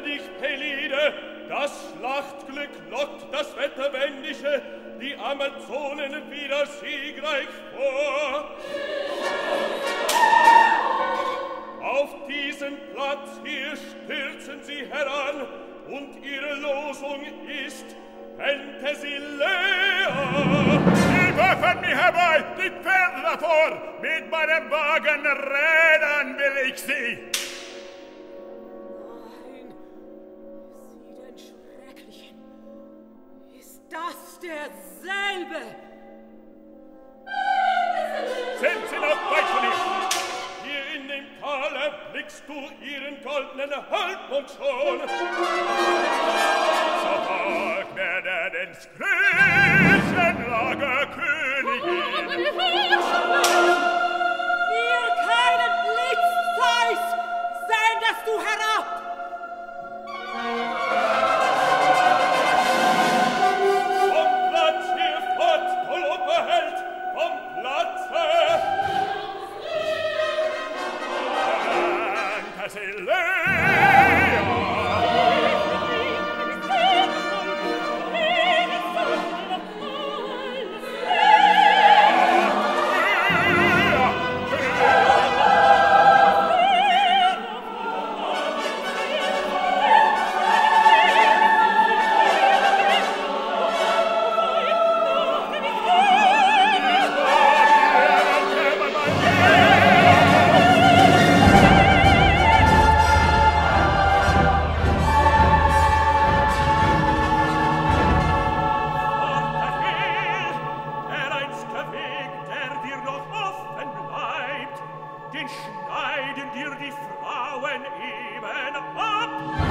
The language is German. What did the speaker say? rette dich, Pelide, das Schlachtglück lockt das Wetterwendische, die Amazonen wieder siegreich vor. Auf diesen Platz hier stürzen sie heran, und ihre Losung ist Penthesilea. Sie werfen mich herbei, die Pferde davor, mit meinem Wagen rädern will ich sie. Nein, sieh den Schrecklichen, ist das derselbe? Sind sie noch weit von ihm? Tal erblickst du ihren goldenen Halbmond schon. Sag mir denn ins Griechenlager, Königin. Mir keinen Blitz zeigt, sendest du herab. Vom Platz hier fort, Koloppe Held, vom Platze. Schneiden dir die Frauen eben ab!